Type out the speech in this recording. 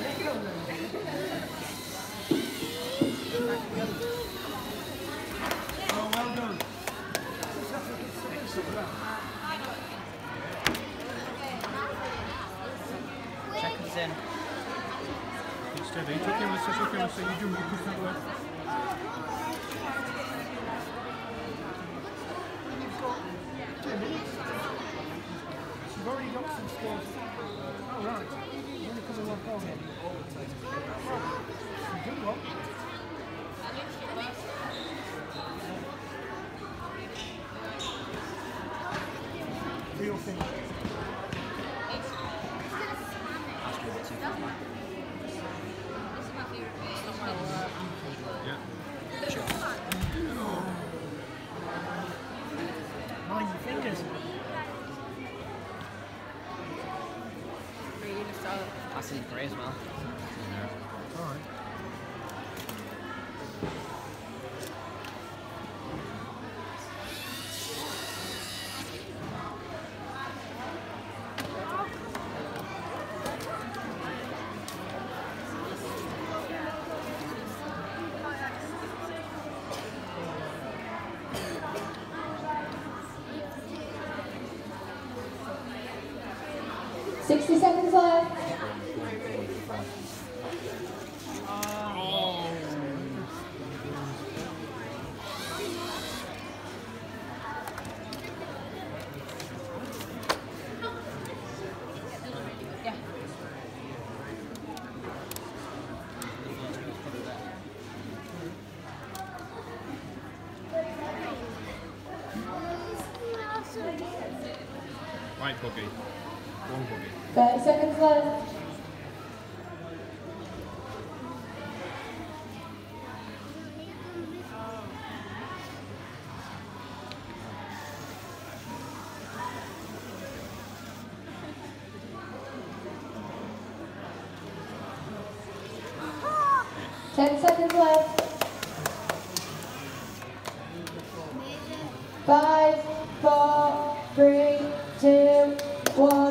Seconds in. It's okay, Mr. You do move it well. That's in grey as well. Yeah. Alright. Right boogie. One boogie. 30 seconds left. Five, four, three, two, one.